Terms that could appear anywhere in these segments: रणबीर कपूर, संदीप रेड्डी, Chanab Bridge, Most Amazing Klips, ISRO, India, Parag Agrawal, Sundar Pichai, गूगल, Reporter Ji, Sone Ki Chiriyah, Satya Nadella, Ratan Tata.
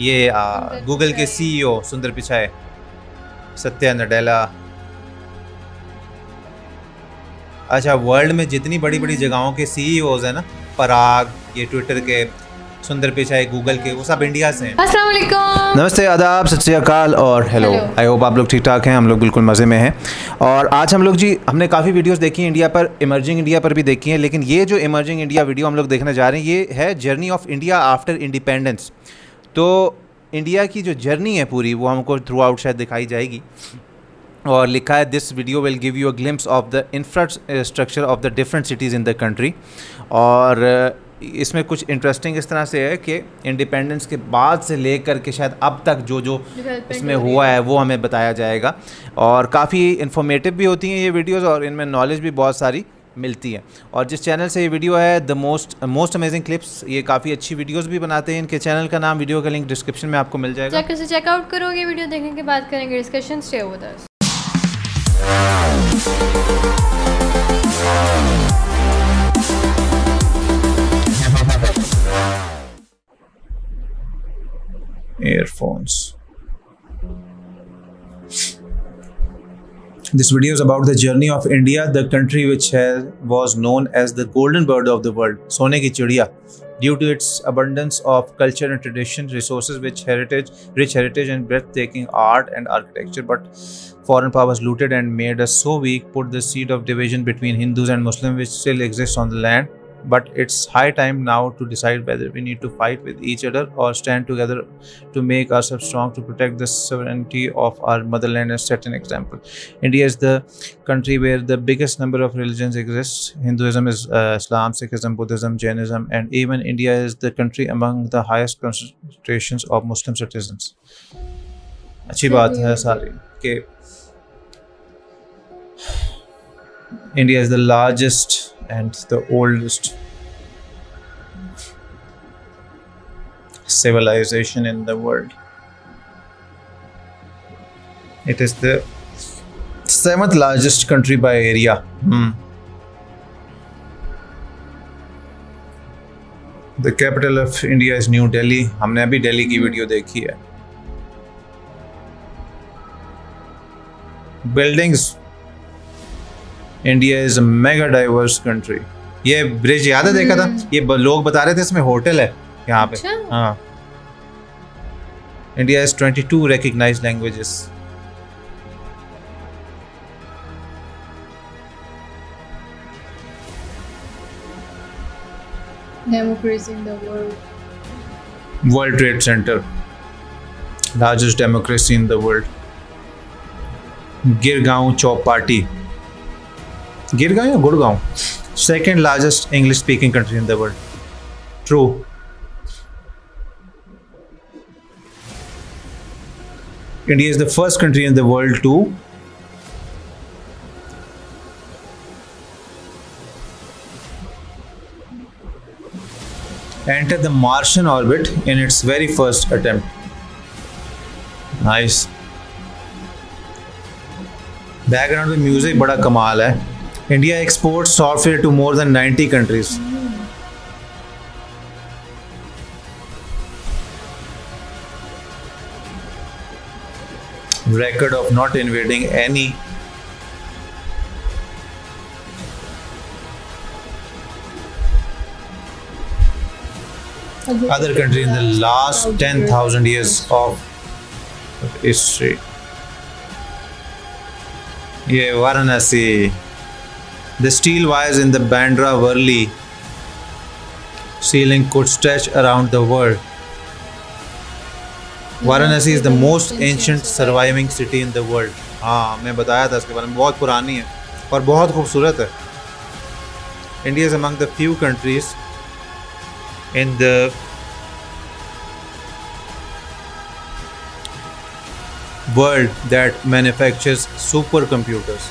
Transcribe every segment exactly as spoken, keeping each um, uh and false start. ये गूगल के सीईओ सुंदर पिचाई, सत्या नडेला। अच्छा, वर्ल्ड में जितनी बड़ी बड़ी जगहों के सीईओज हैं ना, पराग, ये ट्विटर के सुंदर पिचाई, गूगल के, वो सब इंडिया से हैं। अस्सलाम वालेकुम, नमस्ते, आदाब, सत श्री अकाल और हेलो। आई होप आप लोग ठीक ठाक हैं, हम लोग बिल्कुल मज़े में हैं। और आज हम लोग जी हमने काफ़ी वीडियोस देखी हैं इंडिया पर, इमर्जिंग इंडिया पर भी देखी हैं, लेकिन ये जो इमर्जिंग इंडिया वीडियो हम लोग देखने जा रहे हैं ये है journey of India after independence. तो इंडिया की जो जर्नी है पूरी वो हमको थ्रू आउट शायद दिखाई जाएगी। और लिखा है this video will give you a glimpse of the infrastructure of the different cities in the country. और इसमें कुछ इंटरेस्टिंग इस तरह से है कि इंडिपेंडेंस के बाद से लेकर के शायद अब तक जो जो इसमें हुआ है वो हमें बताया जाएगा। और काफ़ी इन्फॉर्मेटिव भी होती हैं ये वीडियोस और इनमें नॉलेज भी बहुत सारी मिलती है। और जिस चैनल से ये वीडियो है, the most most amazing clips, ये काफ़ी अच्छी वीडियोस भी बनाते हैं। इनके चैनल का नाम, वीडियो का लिंक डिस्क्रिप्शन में आपको मिल जाएगा, चेक चेकआउट करोगे। वीडियो देखने के बाद करेंगे discussion, stay with us. Earphones. This video is about the journey of India, the country which has, was known as the golden bird of the world, Sone Ki Chiriyah, due to its abundance of culture and tradition, resources, which heritage, rich heritage and breathtaking art and architecture. But foreign powers looted and made us so weak, put the seed of division between Hindus and Muslims, which still exists on the land. But it's high time now to decide whether we need to fight with each other or stand together to make ourselves strong to protect the sovereignty of our motherland and set an example. India is the country where the biggest number of religions exists. Hinduism is uh, Islam, Sikhism, Buddhism, Jainism, and even India is the country among the highest concentrations of Muslim citizens. अच्छी बात है सारी कि India is the largest and the oldest civilization in the world. It is the seventh largest country by area. Hmm. The capital of India is New Delhi. हमने अभी दिल्ली की video देखी है। Buildings. India is a mega diverse country. ये bridge याद है, देखा था, ये लोग बता रहे थे इसमें होटल है यहाँ पे। हाँ, इंडिया इज बाईस recognised languages. Democracy in the world. World trade centre, largest democracy in the world. Girgaon Chowpatty, Girgaon या Gurgaon, second largest English speaking country in the world. True. India is the first country in the world to enter the Martian orbit in its very first attempt. Nice. Background में music बड़ा कमाल है। India export software to more than ninety countries. Record of not invading any. Other country in the last ten thousand years of history. ये Varanasi, the steel wires in the Bandra Worli sea link could stretch around the world. Varanasi is the most ancient surviving city in the world. हाँ, मैं बताया था इसके बारे में, बहुत पुरानी है और बहुत खूबसूरत है। India is among the few countries in the world that manufactures super computers.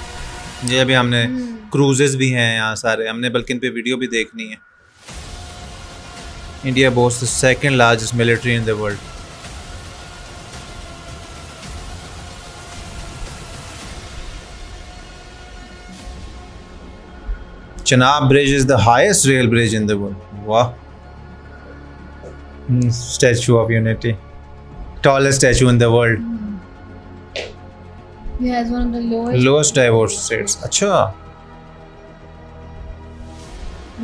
जी, अभी हमने क्रूजेस भी हैं यहाँ सारे, हमने बल्कि इन पे वीडियो भी देखनी है। India boast the second largest military in the world. Chenab bridge is the highest rail bridge in the world. वाह। Statue of Unity. tallest statue in the world. He has one of the lowest. Lowest divorce rates. अच्छा.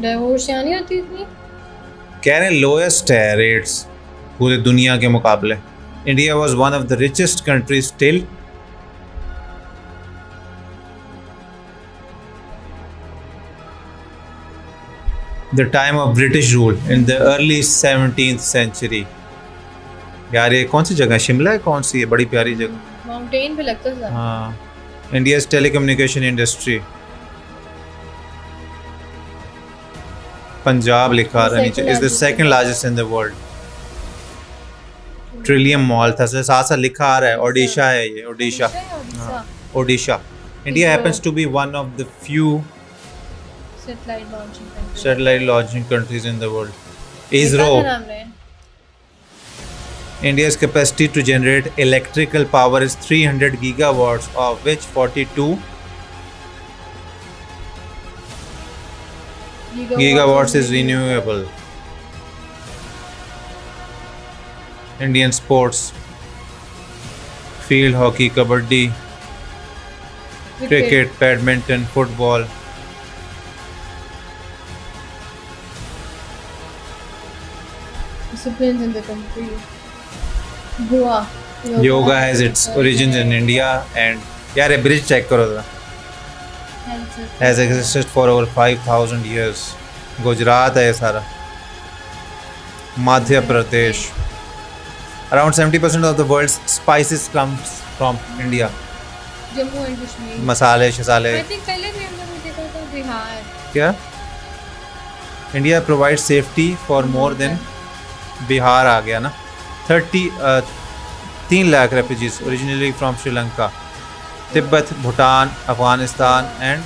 Divorce यानी होती इतनी? कह रहे हैं lowest rates पूरे दुनिया के मुकाबले. India was one of the richest countries till. The time of British rule in the early seventeenth century. यार ये कौन सी जगह है? शिमला है कौन सी है? बड़ी प्यारी जगह. माउंटेन पे लगता है. हाँ. India's telecommunication industry. पंजाब लिखा रहा नीचे. Is the second largest in the world. Trillium Mall था सर. साथ साथ लिखा आ रहा है. ओडिशा है ये. ओडिशा. हाँ. Odisha. India happens to be one of the few satellite launching countries. Satellite launching countries in the world. ISRO. India's capacity to generate electrical power is three hundred gigawatts, of which forty-two gigawatts is renewable. Indian sports: field hockey, kabaddi, cricket, badminton, football. Disciplines in the country. Goa. Yoga, yoga has its origins in India and यार ये bridge check करो जरा. Has existed for over five thousand years. Gujarat है ये सारा. Madhya Pradesh. Around seventy percent of the world's spices comes from India. Jammu and Kashmir. मसाले शसाले. I think पहले भी हमने देखा था बिहार. क्या? India provides safety for more than Bihar आ गया ना. थर्टी तीन lakh refugees originally from Sri Lanka, Tibet, Bhutan, Afghanistan and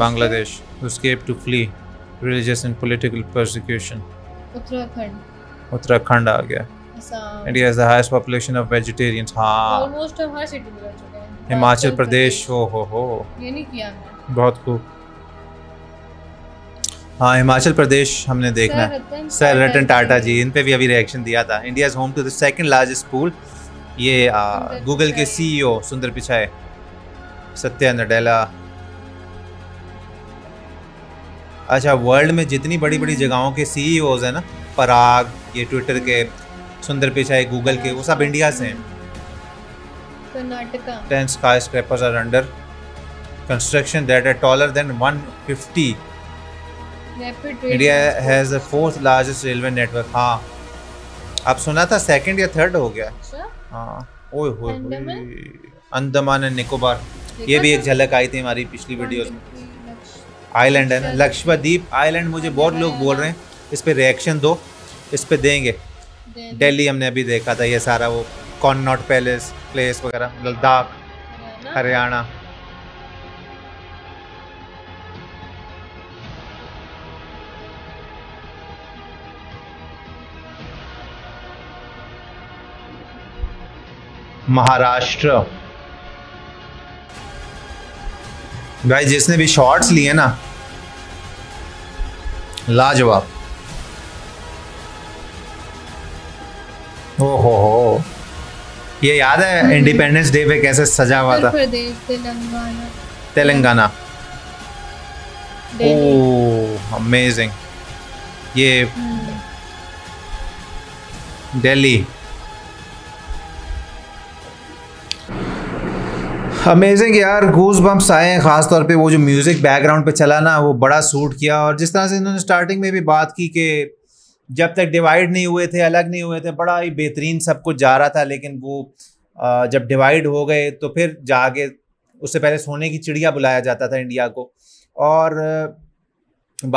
Bangladesh escape to flee religious and political persecution. Uttarakhand. Uttarakhand आ गया. India has the highest population of vegetarians. हाँ, ऑलमोस्ट हर सिटी में चुके हैं. हिमाचल प्रदेश. हो हो हो, ये नहीं किया हमने. बहुत खूब. हाँ, हिमाचल प्रदेश हमने देखना है. सर रतन टाटा जी, इन पे भी अभी रिएक्शन दिया था. India is home to the second largest pool. ये गूगल के सीईओ सुंदर पिचाई, सत्या नडेला. अच्छा, वर्ल्ड में जितनी बड़ी बड़ी जगहों के सीईओज हैं ना, पराग, ये ट्विटर के, सुंदर पिचाई गूगल के, वो सब इंडिया से हैं. Karnataka. Ten skyscrapers are under construction that are taller than one fifty. India has the fourth largest railway network. हाँ, आप सुना था second या third हो गया. हाँ, ओए होए. अंडमान एंड निकोबार, ये भी एक झलक आई थी हमारी पिछली वीडियोस में. आइलैंड है ना, लक्षद्वीप आइलैंड. मुझे बहुत लोग बोल रहे हैं इस पे रिएक्शन दो, इस पे देंगे. दिल्ली हमने अभी देखा था ये सारा, वो कॉन्नॉट पैलेस प्लेस वगैरह. लद्दाख, हरियाणा. महाराष्ट्र. भाई जिसने भी शॉर्ट्स लिए ना, लाजवाब. ओ हो हो, ये याद है इंडिपेंडेंस डे पे कैसे सजा हुआ था. तेलंगाना. तेलंगाना. Oh amazing. ये दिल्ली. अमेजिंग यार, गूज बम्प्स आए हैं. खास तौर पे वो जो म्यूज़िक बैकग्राउंड पे चला ना, वो बड़ा सूट किया. और जिस तरह से इन्होंने स्टार्टिंग में भी बात की कि जब तक डिवाइड नहीं हुए थे, अलग नहीं हुए थे, बड़ा ही बेहतरीन सब कुछ जा रहा था. लेकिन वो जब डिवाइड हो गए तो फिर जाके, उससे पहले सोने की चिड़िया बुलाया जाता था इंडिया को. और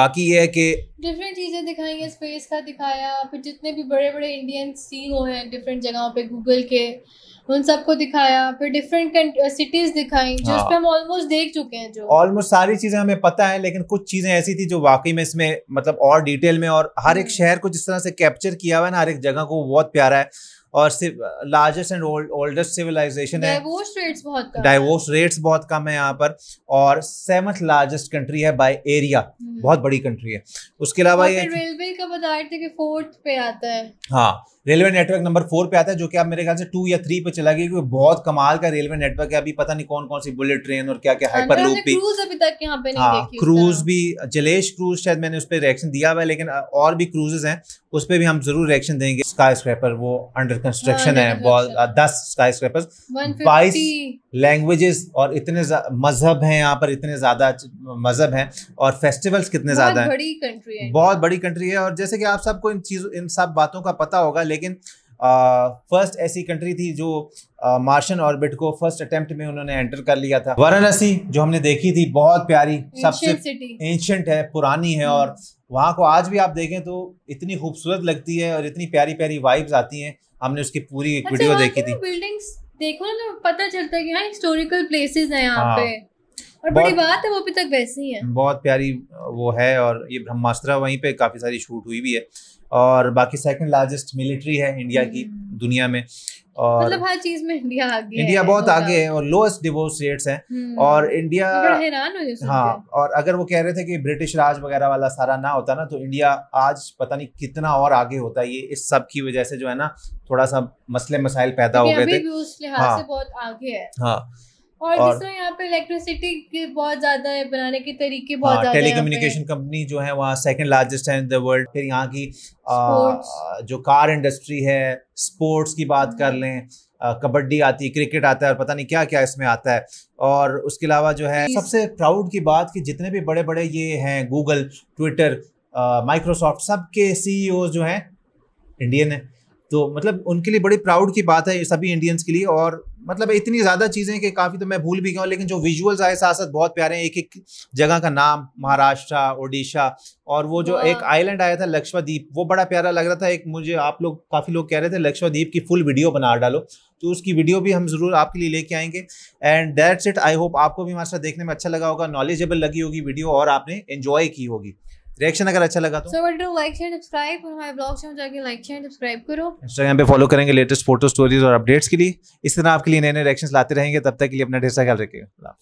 बाकी ये है कि डिफरेंट चीज़ें दिखाई हैं. स्पेस का दिखाया, फिर जितने भी बड़े बड़े इंडियन सीईओ हैं डिफरेंट जगहों पे गूगल के, उन सबको दिखाया. फिर डिफरेंट सिटीज दिखाई जो उस पे हम ऑलमोस्ट देख चुके हैं, जो ऑलमोस्ट सारी चीज़ें हमें पता है. लेकिन कुछ चीज़ें ऐसी थी जो वाकई में इसमें मतलब और डिटेल में, और हर एक शहर को जिस तरह से कैप्चर किया हुआ है ना, हर एक जगह को, बहुत प्यारा है. और लार्जेस्ट एंड ओल्डेस्ट सिविलाइजेशन है, डाइवोर्स रेट्स बहुत कम डाइवोर्स रेट्स बहुत कम है यहाँ पर, और सेवंथ लार्जेस्ट कंट्री है बाय एरिया, बहुत बड़ी कंट्री है। उसके अलावा ये रेलवे का बता रहे थे कि फोर्थ पे आता है, हाँ रेलवे नेटवर्क नंबर फोर पे आता है, जो कि आप मेरे ख्याल से टू या थ्री पे चला गया क्योंकि बहुत कमाल का रेलवे नेटवर्क है। अभी पता नहीं कौन कौन सी बुलेट ट्रेन और क्या क्या हाइपरलूप भी, क्रूज अभी तक यहाँ पे नहीं देखी, क्रूज भी जलेश क्रूज शायद मैंने उस पर रिएक्शन दिया हुआ है, लेकिन और भी क्रूजेज हैं उस पर भी हम जरूर रिएक्शन देंगे। स्काई स्क्रैपर वो अंडर कंस्ट्रक्शन है, बहुत दस स्काई स्क्रैपर, बाईस लैंग्वेजेस और इतने मजहब हैं यहाँ पर, इतने ज्यादा मजहब हैं और फेस्टिवल्स कितने ज्यादा हैं, बहुत बड़ी कंट्री है। और जैसे कि आप सबको इन चीजों इन सब बातों का पता होगा, लेकिन फर्स्ट ऐसी कंट्री थी जो मार्शन ऑर्बिट को फर्स्ट अटेम्प्ट में उन्होंने एंटर कर लिया था। वाराणसी जो हमने देखी थी बहुत प्यारी, सबसे एंशिएंट है, पुरानी है, और वहाँ को आज भी आप देखें तो इतनी खूबसूरत लगती है और इतनी प्यारी प्यारी वाइब्स आती हैं। हमने उसकी पूरी एक वीडियो देखी थी। बिल्डिंग्स देखो ना तो पता चलता है कि हाँ हिस्टोरिकल प्लेसेस हैं यहाँ पे, और बड़ी बात है वो अभी तक वैसी ही है, बहुत प्यारी वो है। और ये ब्रह्मास्त्र वहीं पे काफी सारी शूट हुई भी है, और बाकी सेकंड लार्जेस्ट मिलिट्री है इंडिया की दुनिया में, और मतलब हर चीज में इंडिया आगे है, इंडिया बहुत आगे है, और लोएस्ट डिवोर्स रेट्स हैं और इंडिया हैरान हो जाते हैं। हाँ, और अगर वो कह रहे थे कि ब्रिटिश राज वगैरह वाला सारा ना होता ना तो इंडिया आज पता नहीं कितना और आगे होता। ये इस सब की वजह से जो है ना थोड़ा सा मसले मसाइल पैदा हो गए थे, उस लिहाज से बहुत आगे है। हाँ, और जिस तरह यहाँ पे इलेक्ट्रिसिटी के बहुत ज्यादा है, बनाने के तरीके बहुत ज्यादा हैं। टेलीकम्युनिकेशन कंपनी जो है वहाँ सेकंड लार्जेस्ट है इन द वर्ल्ड। फिर यहाँ की आ, जो कार इंडस्ट्री है, स्पोर्ट्स की बात कर लें, कबड्डी आती है, क्रिकेट आता है और पता नहीं क्या क्या इसमें आता है। और उसके अलावा जो है सबसे प्राउड की बात कि जितने भी बड़े बड़े ये हैं गूगल, ट्विटर, माइक्रोसॉफ्ट, सब के सीईओ जो हैं इंडियन है, तो मतलब उनके लिए बड़ी प्राउड की बात है ये सभी इंडियंस के लिए। और मतलब इतनी ज़्यादा चीज़ें कि काफ़ी तो मैं भूल भी गया हूँ, लेकिन जो विजुअल्स आए साथ साथ बहुत प्यारे हैं। एक एक जगह का नाम, महाराष्ट्र, ओडिशा, और वो जो एक आइलैंड आया था लक्षद्वीप, वो बड़ा प्यारा लग रहा था। एक मुझे आप लोग काफ़ी लोग कह रहे थे लक्षद्वीप की फुल वीडियो बना डालो, तो उसकी वीडियो भी हम ज़रूर आपके लिए लेके आएंगे। And that's it, I hope आपको भी हमारे साथ देखने में अच्छा लगा होगा, नॉलेजेबल लगी होगी वीडियो और आपने एंजॉय की होगी। रिएक्शन अगर अच्छा लगा तो so what do like share subscribe, और हमारे ब्लॉग से जाके लाइक शेयर सब्सक्राइब करो। इंस्टाग्राम पे फॉलो करेंगे लेटेस्ट फोटो, स्टोरीज और अपडेट्स के लिए। इस तरह आपके लिए नए नए रिएक्शंस लाते रहेंगे। तब तक के लिए अपना ढेर सारा ख्याल रखिएगा।